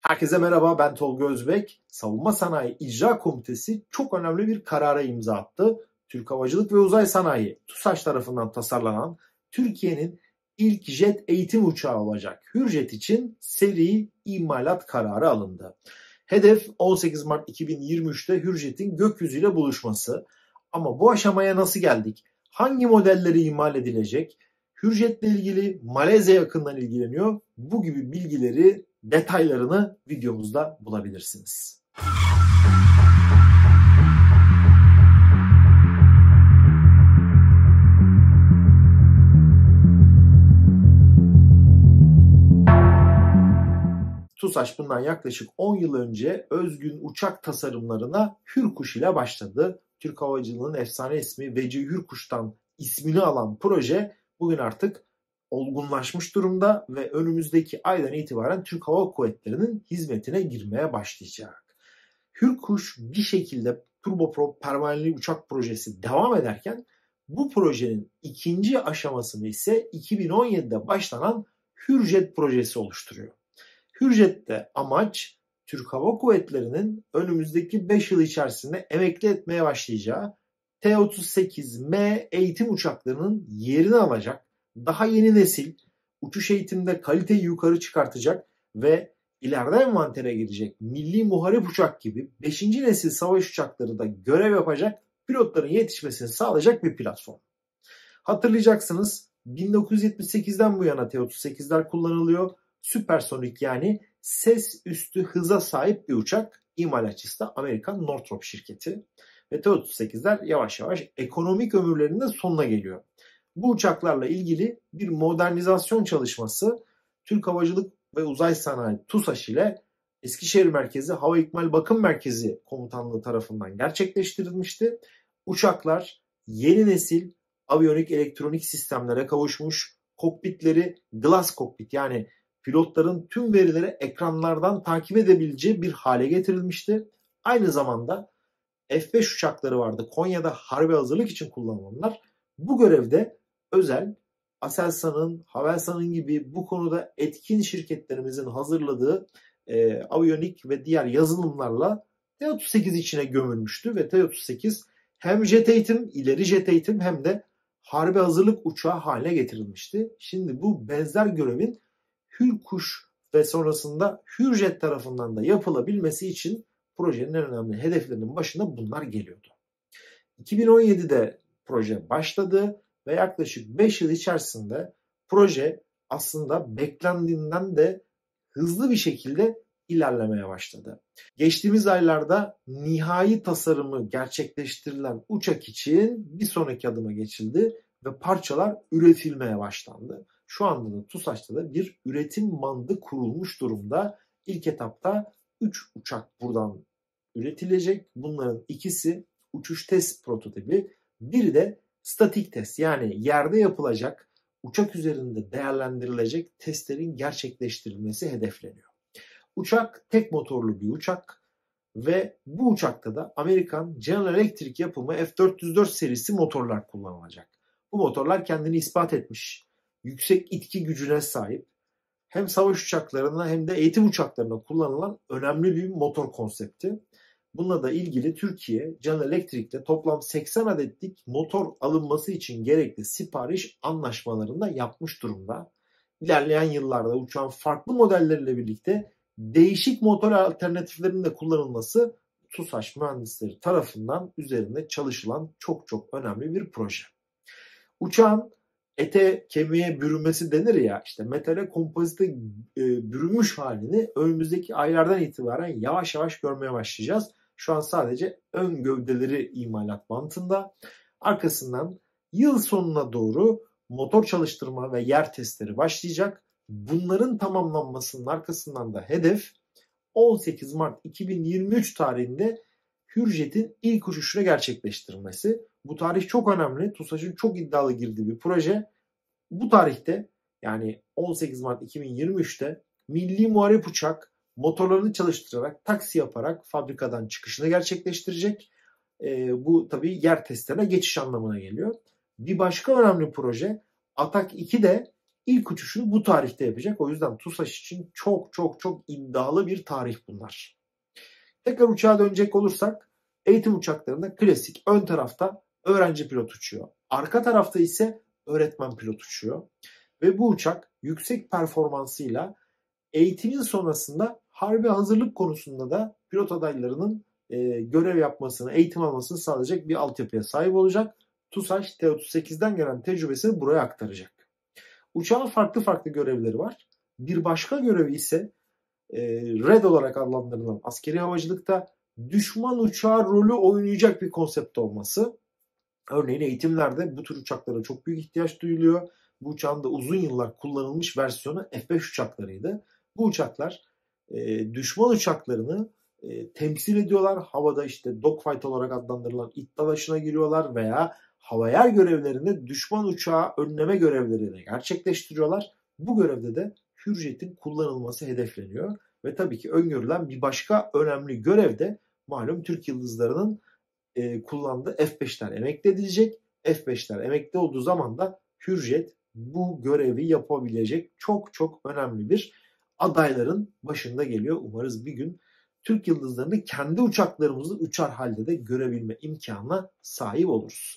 Herkese merhaba, ben Tolga Özbek. Savunma Sanayi İcra Komitesi çok önemli bir karara imza attı. Türk Havacılık ve Uzay Sanayi TUSAŞ tarafından tasarlanan Türkiye'nin ilk jet eğitim uçağı olacak Hürjet için seri imalat kararı alındı. Hedef 18 Mart 2023'te Hürjet'in gökyüzüyle buluşması. Ama bu aşamaya nasıl geldik? Hangi modelleri imal edilecek? Hürjet'le ilgili Malezya yakından ilgileniyor. Bu gibi bilgileri, detaylarını videomuzda bulabilirsiniz. TUSAŞ bundan yaklaşık 10 yıl önce özgün uçak tasarımlarına Hürkuş ile başladı. Türk Havacılığı'nın efsane ismi Veci Hürkuş'tan ismini alan proje bugün artık olgunlaşmış durumda ve önümüzdeki aydan itibaren Türk Hava Kuvvetleri'nin hizmetine girmeye başlayacak. Hürkuş bir şekilde turboprop pervaneli uçak projesi devam ederken bu projenin ikinci aşamasını ise 2017'de başlanan Hürjet projesi oluşturuyor. Hürjet'te amaç Türk Hava Kuvvetleri'nin önümüzdeki 5 yıl içerisinde emekli etmeye başlayacağı T-38M eğitim uçaklarının yerini alacak, daha yeni nesil uçuş eğitimde kaliteyi yukarı çıkartacak ve ileride envantere girecek milli muharip uçak gibi 5. nesil savaş uçakları da görev yapacak pilotların yetişmesini sağlayacak bir platform. Hatırlayacaksınız 1978'den bu yana T-38'ler kullanılıyor. Süpersonik yani ses üstü hıza sahip bir uçak. İmalatçısı da Amerikan Northrop şirketi. Ve T-38'ler yavaş yavaş ekonomik ömürlerinin de sonuna geliyor. Bu uçaklarla ilgili bir modernizasyon çalışması Türk Havacılık ve Uzay Sanayi TUSAŞ ile Eskişehir Merkezi Hava İkmal Bakım Merkezi Komutanlığı tarafından gerçekleştirilmişti. Uçaklar yeni nesil aviyonik elektronik sistemlere kavuşmuş, kokpitleri glass kokpit yani pilotların tüm verileri ekranlardan takip edebileceği bir hale getirilmişti. Aynı zamanda F-5 uçakları vardı. Konya'da harbe hazırlık için kullanılanlar. Bu görevde özel Aselsan'ın, Havelsan'ın gibi bu konuda etkin şirketlerimizin hazırladığı aviyonik ve diğer yazılımlarla T-38 içine gömülmüştü ve T-38 hem jet eğitim, ileri jet eğitim hem de harbe hazırlık uçağı haline getirilmişti. Şimdi bu benzer görevin Hürkuş ve sonrasında Hürjet tarafından da yapılabilmesi için projenin en önemli hedeflerinin başında bunlar geliyordu. 2017'de proje başladı ve yaklaşık 5 yıl içerisinde proje aslında beklendiğinden de hızlı bir şekilde ilerlemeye başladı. Geçtiğimiz aylarda nihai tasarımı gerçekleştirilen uçak için bir sonraki adıma geçildi ve parçalar üretilmeye başlandı. Şu anda da TUSAŞ'ta da bir üretim bandı kurulmuş durumda. İlk etapta 3 uçak buradan üretilecek. Bunların ikisi uçuş test prototipi, biri de statik test yani yerde yapılacak, uçak üzerinde değerlendirilecek testlerin gerçekleştirilmesi hedefleniyor. Uçak tek motorlu bir uçak ve bu uçakta da Amerikan General Electric yapımı F-404 serisi motorlar kullanılacak. Bu motorlar kendini ispat etmiş, yüksek itki gücüne sahip, hem savaş uçaklarına hem de eğitim uçaklarına kullanılan önemli bir motor konsepti. Bununla da ilgili Türkiye, General Electric'te toplam 80 adetlik motor alınması için gerekli sipariş anlaşmalarında yapmış durumda. İlerleyen yıllarda uçağın farklı modelleriyle birlikte değişik motor alternatiflerinin de kullanılması TUSAŞ mühendisleri tarafından üzerinde çalışılan çok önemli bir proje. Uçağın ete kemiğe bürünmesi denir ya, işte metale kompozite bürünmüş halini önümüzdeki aylardan itibaren yavaş yavaş görmeye başlayacağız. Şu an sadece ön gövdeleri imalat bantında. Arkasından yıl sonuna doğru motor çalıştırma ve yer testleri başlayacak. Bunların tamamlanmasının arkasından da hedef 18 Mart 2023 tarihinde Hürjet'in ilk uçuşunu gerçekleştirilmesi. Bu tarih çok önemli. TUSAŞ'ın çok iddialı girdiği bir proje. Bu tarihte yani 18 Mart 2023'te milli muharip uçak motorlarını çalıştırarak, taksi yaparak fabrikadan çıkışını gerçekleştirecek. Bu tabii yer testlerine geçiş anlamına geliyor. Bir başka önemli proje Atak 2 de İlk uçuşunu bu tarihte yapacak. O yüzden TUSAŞ için çok çok çok iddialı bir tarih bunlar. Tekrar uçağa dönecek olursak eğitim uçaklarında klasik ön tarafta öğrenci pilot uçuyor. Arka tarafta ise öğretmen pilot uçuyor. Ve bu uçak yüksek performansıyla eğitimin sonrasında harbe hazırlık konusunda da pilot adaylarının görev yapmasını, eğitim almasını sağlayacak bir altyapıya sahip olacak. TUSAŞ T-38'den gelen tecrübesini buraya aktaracak. Uçağın farklı farklı görevleri var. Bir başka görevi ise RED olarak adlandırılan askeri havacılıkta düşman uçağı rolü oynayacak bir konsept olması. Örneğin eğitimlerde bu tür uçaklara çok büyük ihtiyaç duyuluyor. Bu uçağın da uzun yıllar kullanılmış versiyonu F-5 uçaklarıydı. Bu uçaklar düşman uçaklarını temsil ediyorlar. Havada işte dogfight olarak adlandırılan it dalaşına giriyorlar veya havayar görevlerini düşman uçağı önleme görevleriyle gerçekleştiriyorlar. Bu görevde de Hürjet'in kullanılması hedefleniyor. Ve tabii ki öngörülen bir başka önemli görev de malum Türk Yıldızları'nın kullandığı F-5'ler emekli edilecek. F-5'ler emekli olduğu zaman da Hürjet bu görevi yapabilecek çok çok önemli bir adayların başında geliyor. Umarız bir gün Türk Yıldızları'nı kendi uçaklarımızı uçar halde de görebilme imkanına sahip oluruz.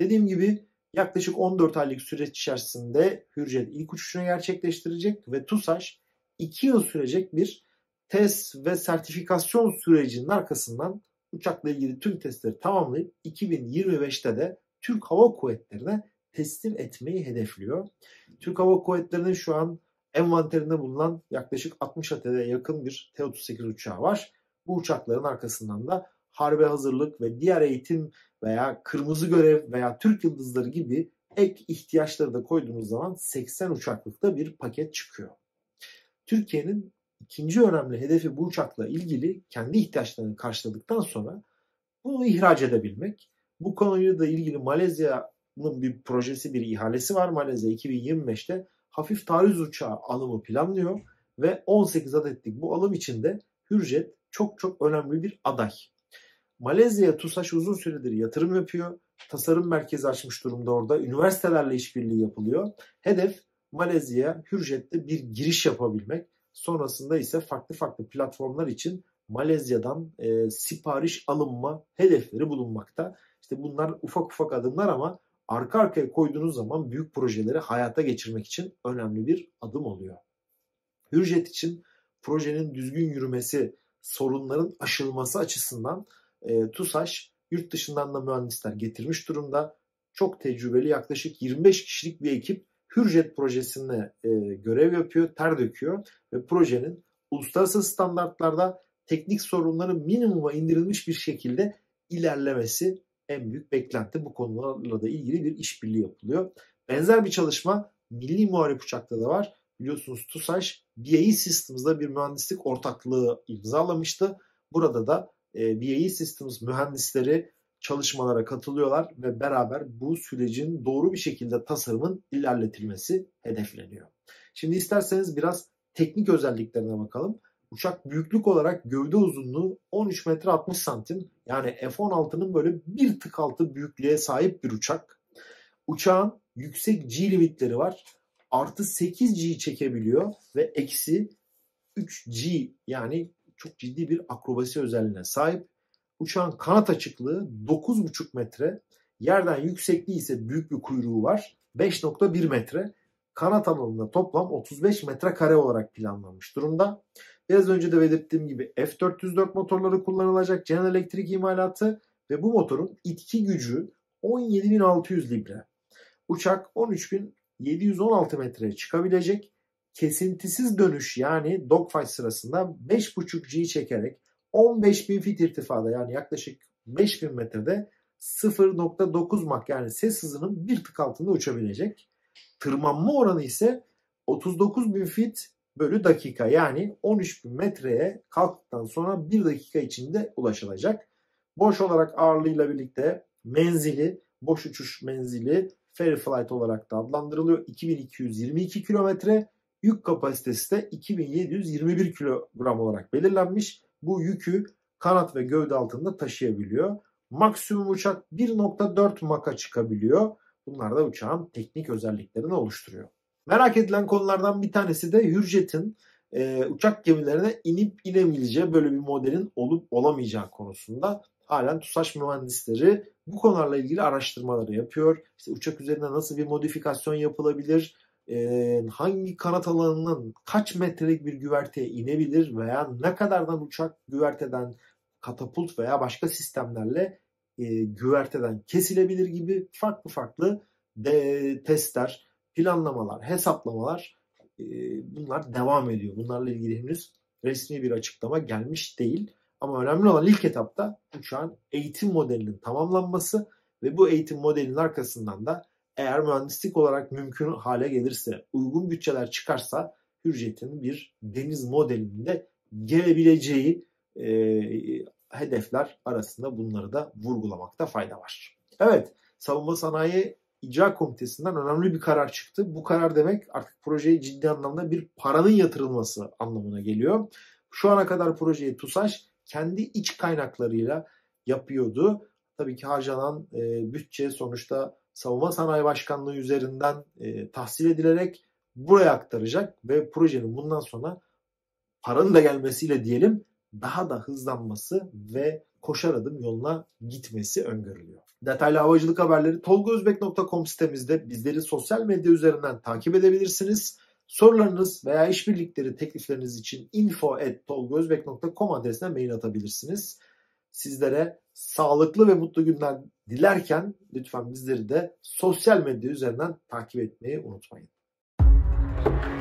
Dediğim gibi yaklaşık 14 aylık süreç içerisinde Hürjet ilk uçuşunu gerçekleştirecek ve TUSAŞ 2 yıl sürecek bir test ve sertifikasyon sürecinin arkasından uçakla ilgili tüm testleri tamamlayıp 2025'te de Türk Hava Kuvvetleri'ne teslim etmeyi hedefliyor. Türk Hava Kuvvetleri'nin şu an envanterinde bulunan yaklaşık 60 adede yakın bir T-38 uçağı var. Bu uçakların arkasından da harbe hazırlık ve diğer eğitim veya kırmızı görev veya Türk Yıldızları gibi ek ihtiyaçları da koyduğumuz zaman 80 uçaklıkta bir paket çıkıyor. Türkiye'nin ikinci önemli hedefi bu uçakla ilgili kendi ihtiyaçlarını karşıladıktan sonra bunu ihraç edebilmek. Bu konuyla da ilgili Malezya'nın bir projesi, bir ihalesi var. Malezya 2025'te hafif taarruz uçağı alımı planlıyor ve 18 adetlik bu alım içinde Hürjet çok çok önemli bir aday. Malezya'ya TUSAŞ uzun süredir yatırım yapıyor. Tasarım merkezi açmış durumda orada. Üniversitelerle işbirliği yapılıyor. Hedef Malezya'ya Hürjet'te bir giriş yapabilmek. Sonrasında ise farklı farklı platformlar için Malezya'dan sipariş alınma hedefleri bulunmakta. İşte bunlar ufak ufak adımlar ama arka arkaya koyduğunuz zaman büyük projeleri hayata geçirmek için önemli bir adım oluyor. Hürjet için projenin düzgün yürümesi, sorunların aşılması açısından TUSAŞ yurt dışından da mühendisler getirmiş durumda. Çok tecrübeli yaklaşık 25 kişilik bir ekip Hürjet projesine görev yapıyor, ter döküyor ve projenin uluslararası standartlarda teknik sorunları minimuma indirilmiş bir şekilde ilerlemesi en büyük beklenti. Bu konularla da ilgili bir işbirliği yapılıyor. Benzer bir çalışma milli muharip uçakta da var. Biliyorsunuz TUSAŞ BAE Systems'da bir mühendislik ortaklığı imzalamıştı. Burada da BAE Systems mühendisleri çalışmalara katılıyorlar ve beraber bu sürecin doğru bir şekilde tasarımın ilerletilmesi hedefleniyor. Şimdi isterseniz biraz teknik özelliklerine bakalım. Uçak büyüklük olarak gövde uzunluğu 13 metre 60 santim. Yani F-16'nın böyle bir tık altı büyüklüğe sahip bir uçak. Uçağın yüksek G limitleri var. Artı 8 G çekebiliyor ve eksi 3 G yani çok ciddi bir akrobasi özelliğine sahip. Uçağın kanat açıklığı 9,5 metre. Yerden yüksekliği ise büyük bir kuyruğu var. 5,1 metre. Kanat alanında toplam 35 metrekare olarak planlanmış durumda. Biraz önce de belirttiğim gibi F-404 motorları kullanılacak General Electric imalatı ve bu motorun itki gücü 17.600 libre. Uçak 13.716 metreye çıkabilecek. Kesintisiz dönüş yani dogfight sırasında 5.5G'yi çekerek 15.000 fit irtifada yani yaklaşık 5.000 metrede 0.9 Mach yani ses hızının bir tık altında uçabilecek. Tırmanma oranı ise 39.000 fit bölü dakika yani 13.000 metreye kalktıktan sonra 1 dakika içinde ulaşılacak. Boş olarak ağırlığıyla birlikte menzili, boş uçuş menzili ferry flight olarak da adlandırılıyor. 2222 kilometre, yük kapasitesi de 2721 kilogram olarak belirlenmiş. Bu yükü kanat ve gövde altında taşıyabiliyor. Maksimum uçak 1.4 Mach'a çıkabiliyor. Bunlar da uçağın teknik özelliklerini oluşturuyor. Merak edilen konulardan bir tanesi de Hürjet'in uçak gemilerine inip inemeyeceği böyle bir modelin olup olamayacağı konusunda halen TUSAŞ mühendisleri bu konularla ilgili araştırmaları yapıyor. İşte uçak üzerinde nasıl bir modifikasyon yapılabilir, hangi kanat alanının kaç metrelik bir güverteye inebilir veya ne kadardan uçak güverteden katapult veya başka sistemlerle güverteden kesilebilir gibi farklı farklı testler, planlamalar, hesaplamalar bunlar devam ediyor. Bunlarla ilgili henüz resmi bir açıklama gelmiş değil. Ama önemli olan ilk etapta uçağın eğitim modelinin tamamlanması ve bu eğitim modelinin arkasından da eğer mühendislik olarak mümkün hale gelirse, uygun bütçeler çıkarsa Hürjet'in bir deniz modelinde gelebileceği hedefler arasında bunları da vurgulamakta fayda var. Evet, Savunma Sanayi İcra Komitesi'nden önemli bir karar çıktı. Bu karar demek artık projeye ciddi anlamda bir paranın yatırılması anlamına geliyor. Şu ana kadar projeyi TUSAŞ kendi iç kaynaklarıyla yapıyordu. Tabii ki harcanan bütçe sonuçta Savunma Sanayi Başkanlığı üzerinden tahsil edilerek buraya aktaracak ve projenin bundan sonra paranın da gelmesiyle diyelim daha da hızlanması ve koşar adım yoluna gitmesi öngörülüyor. Detaylı havacılık haberleri tolgaozbek.com sitemizde, bizleri sosyal medya üzerinden takip edebilirsiniz. Sorularınız veya işbirlikleri teklifleriniz için info@tolgaozbek.com adresine mail atabilirsiniz. Sizlere sağlıklı ve mutlu günler dilerken lütfen bizleri de sosyal medya üzerinden takip etmeyi unutmayın.